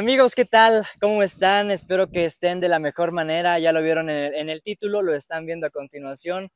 Amigos, ¿qué tal? ¿Cómo están? Espero que estén de la mejor manera. Ya lo vieron en el título, lo están viendo a continuación.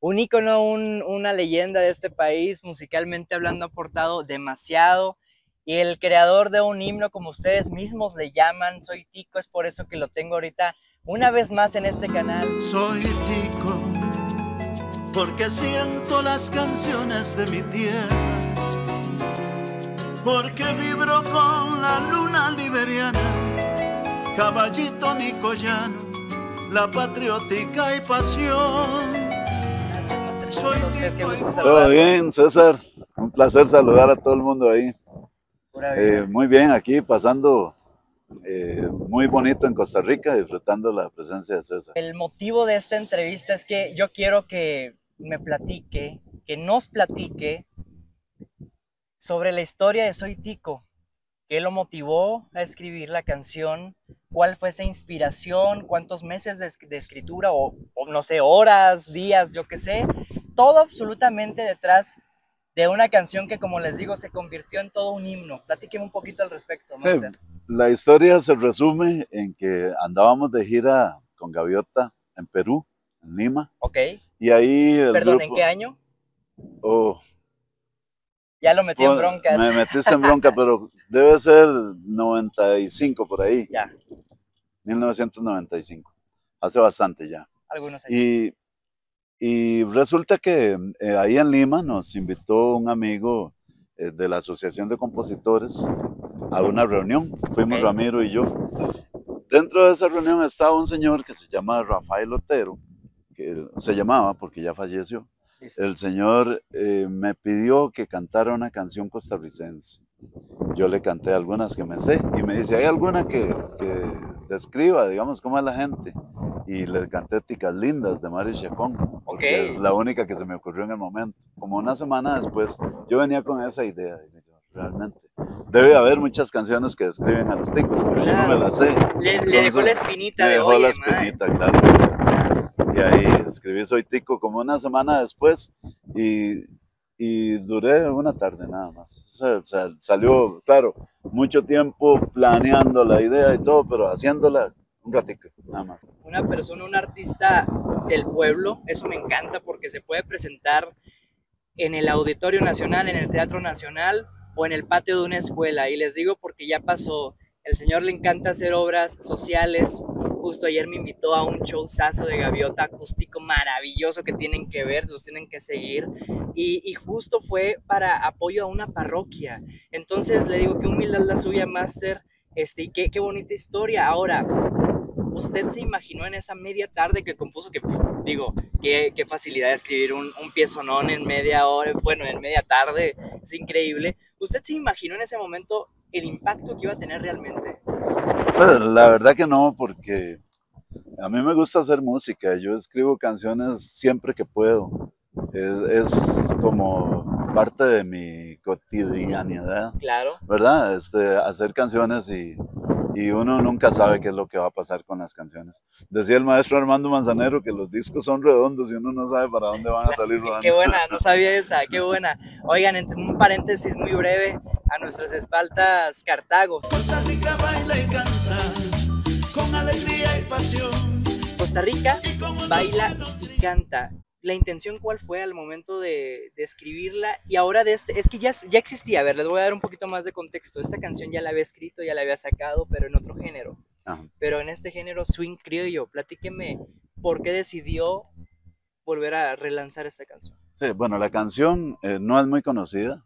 Un ícono, una leyenda de este país, musicalmente hablando, ha aportado demasiado. Y el creador de un himno, como ustedes mismos le llaman, Soy Tico, es por eso que lo tengo ahorita una vez más en este canal. Soy Tico, porque siento las canciones de mi tierra. Porque vibro con la luna liberiana, caballito nicoyano, la patriótica y pasión. Soy Tico. Todo bien, César, un placer saludar a todo el mundo ahí. Muy bien, aquí pasando muy bonito en Costa Rica, disfrutando la presencia de César. El motivo de esta entrevista es que yo quiero que me platique, que nos platique sobre la historia de Soy Tico. ¿Qué lo motivó a escribir la canción? ¿Cuál fue esa inspiración? ¿Cuántos meses de escritura? O no sé, horas, días, yo qué sé. Todo absolutamente detrás de una canción que, como les digo, se convirtió en todo un himno. Platíqueme un poquito al respecto, Master. La historia se resume en que andábamos de gira con Gaviota en Perú, en Lima. Ok. Y ahí el grupo... ¿En qué año? Oh... Ya lo metí en broncas. Me metiste en bronca, pero debe ser 95 por ahí. Ya. 1995. Hace bastante ya. Algunos años. Y resulta que ahí en Lima nos invitó un amigo de la Asociación de Compositores a una reunión. Fuimos okay. Ramiro y yo. Dentro de esa reunión estaba un señor que se llama Rafael Otero, que se llamaba porque ya falleció. El señor me pidió que cantara una canción costarricense. Yo le canté algunas que me sé y me dice, ¿hay alguna que describa, digamos, cómo es la gente? Y le canté Ticas Lindas de Mario Chacón, porque okay. Es la única que se me ocurrió en el momento. Como una semana después, yo venía con esa idea, realmente. Debe haber muchas canciones que describen a los ticos, pero claro, yo no me las sé. Le dejó la espinita de hoy. Le dejó la espinita, claro. Y ahí escribí Soy Tico como una semana después y duré una tarde nada más. O sea, salió, claro, mucho tiempo planeando la idea y todo, pero haciéndola un ratito nada más. Una persona, un artista del pueblo, eso me encanta porque se puede presentar en el Auditorio Nacional, en el Teatro Nacional o en el patio de una escuela. Y les digo porque ya pasó, el señor le encanta hacer obras sociales. Justo ayer me invitó a un showzazo de Gaviota acústico maravilloso que tienen que ver, los tienen que seguir. Y justo fue para apoyo a una parroquia. Entonces le digo, qué humildad la suya, Máster, y qué bonita historia. Ahora, ¿usted se imaginó en esa media tarde que compuso? Que digo, qué facilidad de escribir un piezonón en media hora, bueno, en media tarde, es increíble. ¿Usted se imaginó en ese momento el impacto que iba a tener realmente? La verdad que no, porque a mí me gusta hacer música, yo escribo canciones siempre que puedo, es como parte de mi cotidianidad, claro, ¿verdad? Hacer canciones y uno nunca sabe qué es lo que va a pasar con las canciones. Decía el maestro Armando Manzanero que los discos son redondos y uno no sabe para dónde van a salir rodando. Qué buena, no sabía esa, qué buena. Oigan, entre un paréntesis muy breve, a nuestras espaldas Cartago. Costa Rica baila y canta, con alegría y pasión. Costa Rica baila y canta. ¿La intención cuál fue al momento de escribirla? Y ahora de es que ya existía, a ver, les voy a dar un poquito más de contexto. Esta canción ya la había escrito, ya la había sacado, pero en otro género. Ajá. Pero en este género swing criollo. Platíqueme, ¿por qué decidió volver a relanzar esta canción? Sí, bueno, la canción no es muy conocida.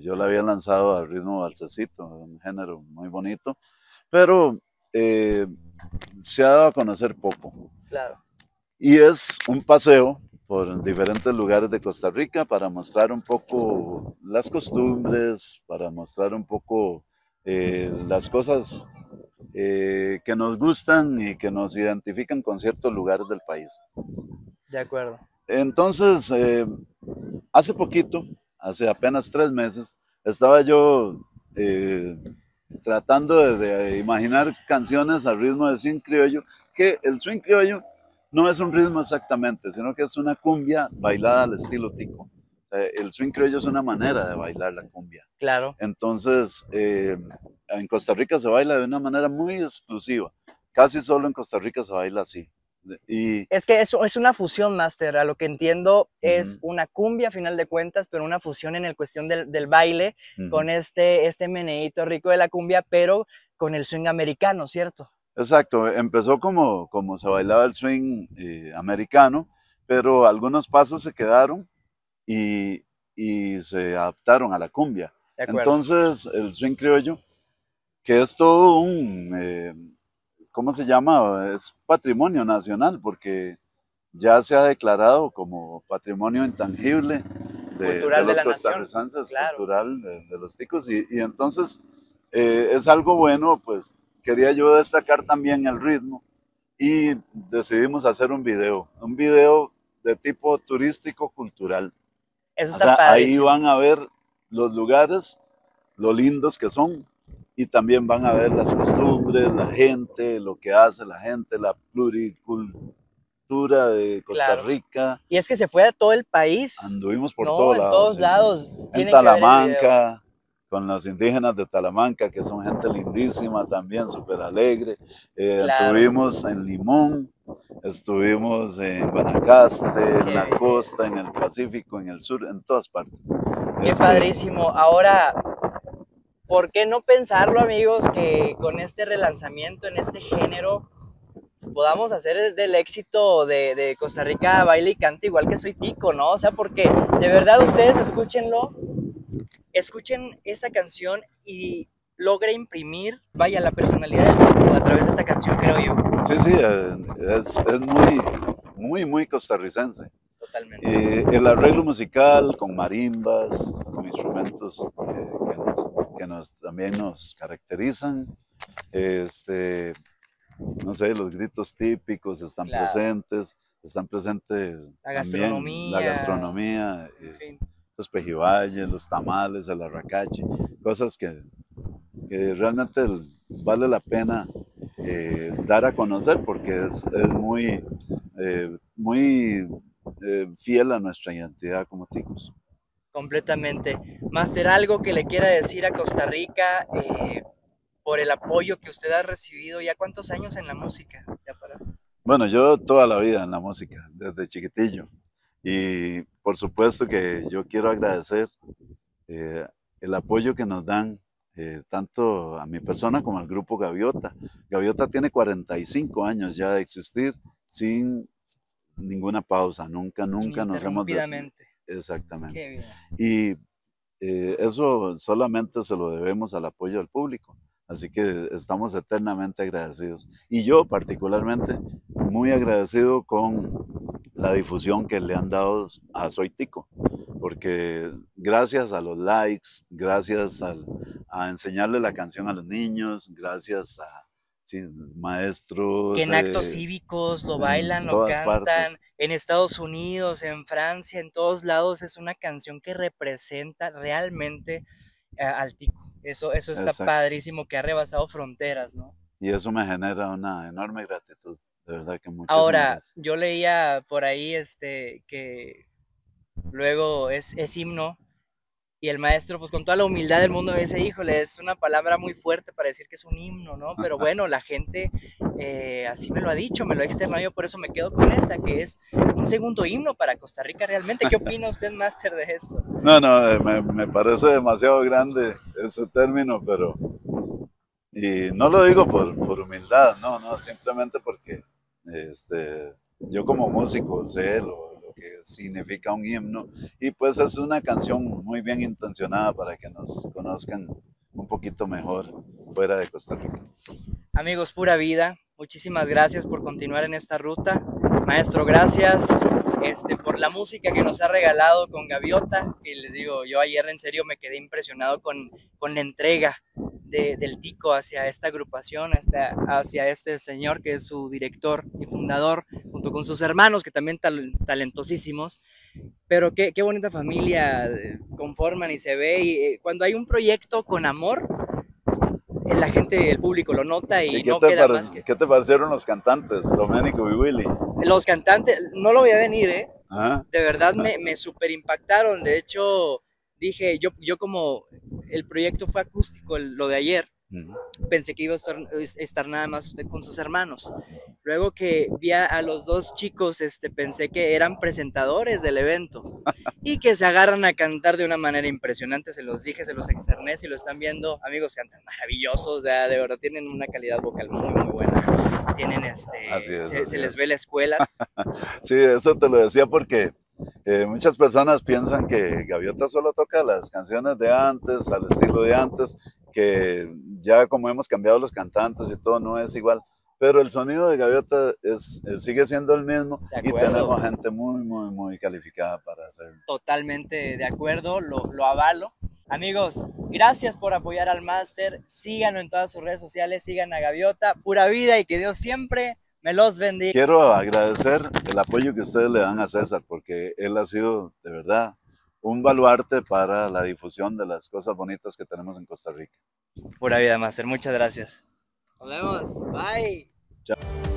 Yo la había lanzado al ritmo balsecito, un género muy bonito, pero se ha dado a conocer poco. Claro. Y es un paseo por diferentes lugares de Costa Rica para mostrar un poco las costumbres, para mostrar un poco las cosas que nos gustan y que nos identifican con ciertos lugares del país. De acuerdo. Entonces, hace poquito... Hace apenas 3 meses, estaba yo tratando de imaginar canciones al ritmo de swing criollo, que el swing criollo no es un ritmo exactamente, sino que es una cumbia bailada al estilo tico. El swing criollo es una manera de bailar la cumbia. Claro. Entonces, en Costa Rica se baila de una manera muy exclusiva. Casi solo en Costa Rica se baila así. Y... es que eso es una fusión, Master. A lo que entiendo es una cumbia a final de cuentas, pero una fusión en el cuestión del baile con este meneíto rico de la cumbia, pero con el swing americano, ¿cierto? Exacto. Empezó como se bailaba el swing americano, pero algunos pasos se quedaron y se adaptaron a la cumbia. Entonces el swing criollo, que es todo un... ¿cómo se llama? Es patrimonio nacional, porque ya se ha declarado como patrimonio intangible de los costarricenses, claro, cultural de los ticos, y entonces es algo bueno. Pues quería yo destacar también el ritmo y decidimos hacer un video de tipo turístico cultural. Eso está padrísimo. Ahí van a ver los lugares, lo lindos que son. Y también van a ver las costumbres, la gente, lo que hace la gente, la pluricultura de Costa Rica. Y es que se fue a todo el país. Anduvimos por todos lados. En Talamanca, con los indígenas de Talamanca, que son gente lindísima también, súper alegre. Estuvimos en Limón, estuvimos en Guanacaste, en la costa, en el Pacífico, en el sur, en todas partes. Qué padrísimo. Ahora... ¿por qué no pensarlo, amigos, que con este relanzamiento en este género podamos hacer del éxito de Costa Rica Baila y Canta igual que Soy Tico, ¿no? O sea, porque de verdad ustedes escúchenlo, escuchen esa canción y logre imprimir, vaya, la personalidad del Tico a través de esta canción, creo yo. Sí, sí, es muy, muy, muy costarricense. Totalmente. El arreglo musical con marimbas, con instrumentos que también nos caracterizan, no sé, los gritos típicos están presentes, la gastronomía, en fin, los pejibayes, los tamales, el arracache, cosas que realmente vale la pena dar a conocer, porque es muy, muy fiel a nuestra identidad como ticos. Completamente. Máster, algo que le quiera decir a Costa Rica por el apoyo que usted ha recibido. ¿Ya cuántos años en la música? Bueno, yo toda la vida en la música, desde chiquitillo. Y por supuesto que yo quiero agradecer el apoyo que nos dan tanto a mi persona como al grupo Gaviota. Gaviota tiene 45 años ya de existir, sin ninguna pausa. Nunca nos hemos... Exactamente. Y eso solamente se lo debemos al apoyo del público. Así que estamos eternamente agradecidos. Y yo particularmente muy agradecido con la difusión que le han dado a Soy Tico. Porque gracias a los likes, gracias a enseñarle la canción a los niños, gracias a maestros. Que en actos cívicos lo bailan, lo cantan, en Estados Unidos, en Francia, en todos lados. Es una canción que representa realmente al tico. Eso está padrísimo, que ha rebasado fronteras, ¿no? Y eso me genera una enorme gratitud, de verdad que muchas gracias. Ahora, yo leía por ahí que luego es himno. Y el maestro, pues con toda la humildad del mundo, me dice, híjole, es una palabra muy fuerte para decir que es un himno, ¿no? Pero bueno, la gente así me lo ha dicho, me lo ha externado, yo por eso me quedo con esa, que es un segundo himno para Costa Rica realmente. ¿Qué opina usted, Máster, de esto? No, me parece demasiado grande ese término, pero... y no lo digo por humildad, no, simplemente porque yo como músico sé lo que significa un himno, y pues es una canción muy bien intencionada para que nos conozcan un poquito mejor fuera de Costa Rica. Amigos, pura vida, muchísimas gracias por continuar en esta ruta. Maestro, gracias por la música que nos ha regalado con Gaviota, que les digo, yo ayer en serio me quedé impresionado con la entrega del Tico hacia esta agrupación, hacia este señor que es su director y fundador, junto con sus hermanos, que también talentosísimos, pero qué bonita familia conforman y se ve, y cuando hay un proyecto con amor, la gente, el público lo nota y no queda más que... ¿Qué te parecieron los cantantes, Domenico y Willy? Los cantantes, no lo voy a venir, de verdad me super impactaron. De hecho, dije, yo como el proyecto fue acústico, lo de ayer, Pensé que iba a estar nada más usted con sus hermanos. Luego que vi a los dos chicos, pensé que eran presentadores del evento y que se agarran a cantar de una manera impresionante. Se los dije, se los externé, si lo están viendo, amigos, cantan maravillosos, o sea, de verdad tienen una calidad vocal muy, muy buena. Tienen se les ve la escuela. Sí, eso te lo decía porque muchas personas piensan que Gaviota solo toca las canciones de antes, al estilo de antes, que ya como hemos cambiado los cantantes y todo, no es igual, pero el sonido de Gaviota sigue siendo el mismo y tenemos gente muy, muy, muy calificada para hacerlo. Totalmente de acuerdo, lo avalo. Amigos, gracias por apoyar al máster, síganlo en todas sus redes sociales, sigan a Gaviota, pura vida y que Dios siempre me los bendiga. Quiero agradecer el apoyo que ustedes le dan a César, porque él ha sido, de verdad, un baluarte para la difusión de las cosas bonitas que tenemos en Costa Rica. Pura vida, máster. Muchas gracias. Nos vemos. Bye. Chao.